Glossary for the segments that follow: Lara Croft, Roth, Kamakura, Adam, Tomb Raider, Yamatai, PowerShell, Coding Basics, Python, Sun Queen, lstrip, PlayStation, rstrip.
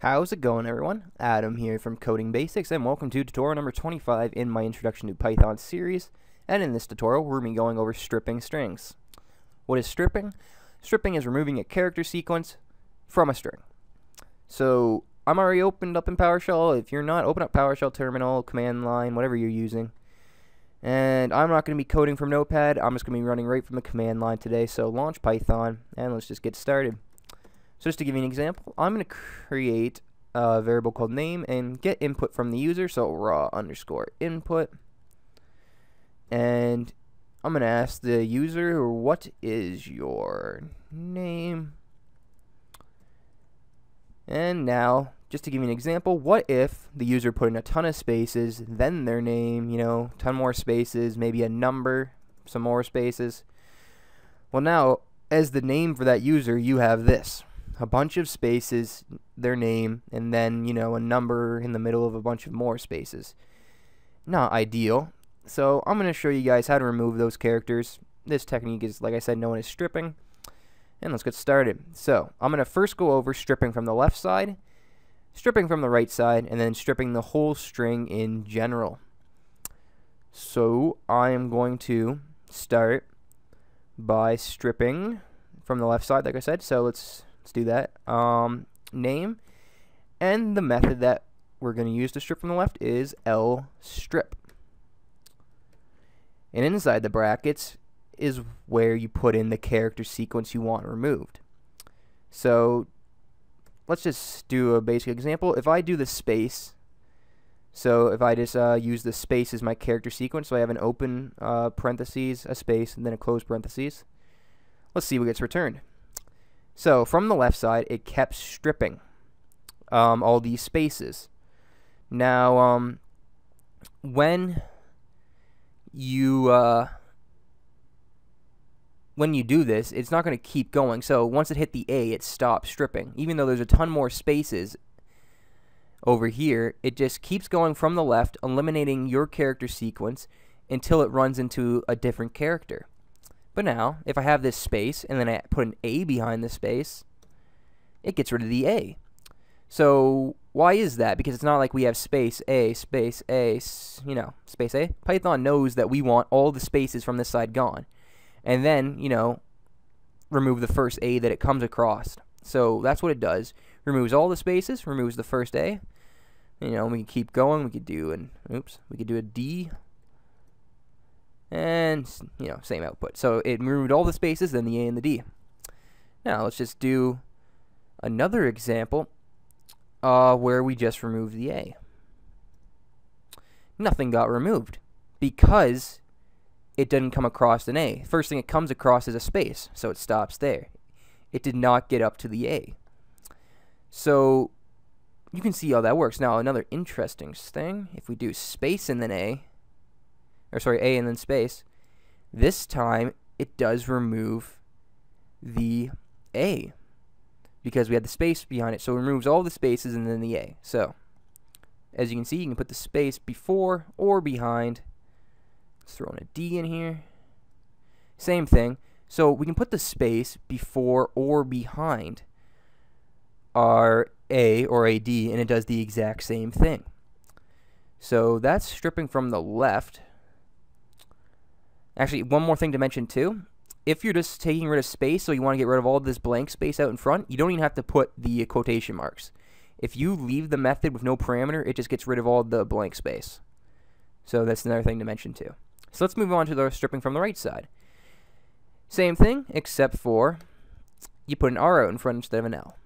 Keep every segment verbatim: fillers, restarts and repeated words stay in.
How's it going, everyone? Adam here from Coding Basics, and welcome to tutorial number twenty-five in my Introduction to Python series. And in this tutorial, we're going to be going over stripping strings. What is stripping? Stripping is removing a character sequence from a string. So I'm already opened up in PowerShell. If you're not, open up PowerShell terminal, command line, whatever you're using. And I'm not going to be coding from Notepad. I'm just going to be running right from the command line today. So launch Python, and let's just get started. So just to give you an example, I'm going to create a variable called name and get input from the user, so raw underscore input. And I'm going to ask the user, what is your name? And now, just to give you an example, what if the user put in a ton of spaces, then their name, you know, ton more spaces, maybe a number, some more spaces. Well, now, as the name for that user, you have this. A bunch of spaces, their name, and then, you know, a number in the middle of a bunch of more spaces. Not ideal. So I'm going to show you guys how to remove those characters. This technique is, like I said, known as stripping. And let's get started. So I'm going to first go over stripping from the left side, stripping from the right side, and then stripping the whole string in general. So I am going to start by stripping from the left side, like I said. So let's Let's do that. Um, name, and the method that we're going to use to strip from the left is lstrip. And inside the brackets is where you put in the character sequence you want removed. So let's just do a basic example. If I do the space, so if I just uh, use the space as my character sequence, so I have an open uh, parentheses, a space, and then a closed parentheses. Let's see what gets returned. So from the left side, it kept stripping um, all these spaces. Now, um, when you uh, when you do this, it's not going to keep going. So once it hit the A, it stops stripping. Even though there's a ton more spaces over here, it just keeps going from the left, eliminating your character sequence until it runs into a different character. But now, if I have this space, and then I put an A behind the space, it gets rid of the A. So why is that? Because it's not like we have space A, space A, you know, space A. Python knows that we want all the spaces from this side gone. And then, you know, remove the first A that it comes across. So that's what it does. Removes all the spaces, removes the first A. You know, we can keep going. We could do an, oops, we could do a D. And, you know, same output. So it removed all the spaces, then the A and the D. Now let's just do another example uh, where we just remove the A. Nothing got removed because it didn't come across an A. First thing it comes across is a space, so it stops there. It did not get up to the A. So you can see how that works. Now another interesting thing, if we do space and then A, or sorry, A and then space, this time it does remove the A because we had the space behind it, so it removes all the spaces and then the A. So as you can see, you can put the space before or behind. Let's throw in a D in here. Same thing. So we can put the space before or behind our A or A D, and it does the exact same thing. So that's stripping from the left. Actually, one more thing to mention too, if you're just taking rid of space, so you want to get rid of all this blank space out in front, you don't even have to put the quotation marks. If you leave the method with no parameter, it just gets rid of all the blank space. So that's another thing to mention too. So let's move on to the stripping from the right side. Same thing, except for you put an R out in front instead of an L.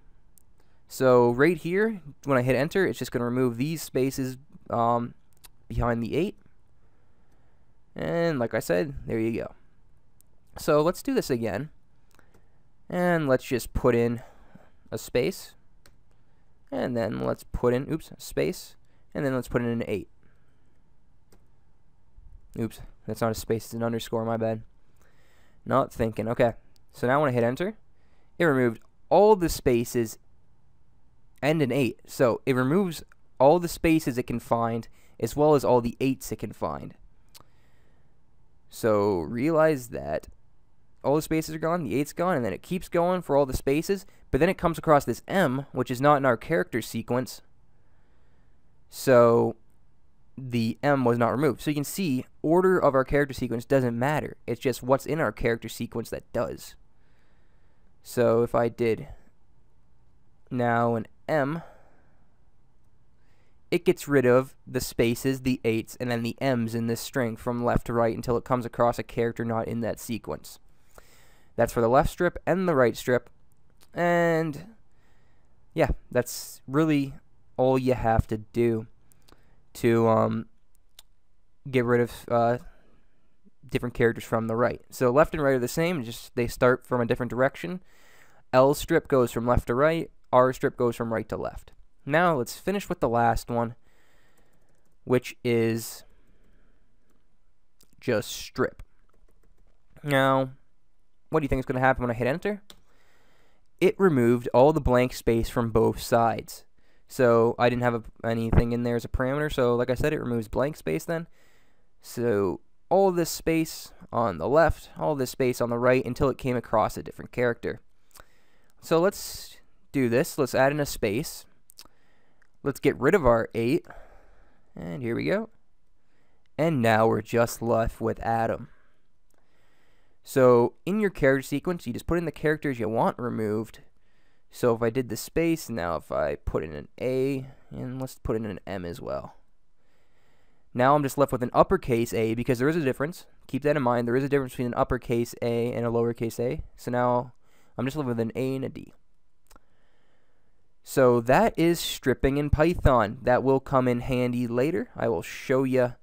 So right here, when I hit enter, it's just going to remove these spaces um, behind the eight. And like I said, there you go. So let's do this again. And let's just put in a space. And then let's put in, oops, a space. And then let's put in an eight. Oops, that's not a space, it's an underscore, my bad. Not thinking, okay. So now when I hit enter, it removed all the spaces and an eight. So it removes all the spaces it can find, as well as all the eights it can find. So realize that all the spaces are gone, the eight's gone, and then it keeps going for all the spaces, but then it comes across this M, which is not in our character sequence, so the M was not removed. So you can see order of our character sequence doesn't matter. It's just what's in our character sequence that does. So if I did now an M, it gets rid of the spaces, the eights, and then the M's in this string from left to right until it comes across a character not in that sequence. That's for the left strip and the right strip. And yeah, that's really all you have to do to um, get rid of uh, different characters from the right. So left and right are the same, just they start from a different direction. L strip goes from left to right, R strip goes from right to left. Now let's finish with the last one, which is just strip. Now, what do you think is going to happen when I hit enter? It removed all the blank space from both sides. So I didn't have a, anything in there as a parameter, so like I said, it removes blank space then. So all this space on the left, all this space on the right, until it came across a different character. So let's do this. Let's add in a space. Let's get rid of our eight, and here we go. And now we're just left with Adam. So in your character sequence, you just put in the characters you want removed. So if I did the space, now if I put in an A, and let's put in an M as well. Now I'm just left with an uppercase A, because there is a difference. Keep that in mind, there is a difference between an uppercase A and a lowercase A. So now I'm just left with an A and a D. So that is stripping in Python. That will come in handy later. I will show you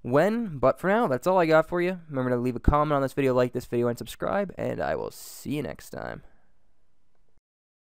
when, but for now, that's all I got for you. Remember to leave a comment on this video, like this video, and subscribe, and I will see you next time.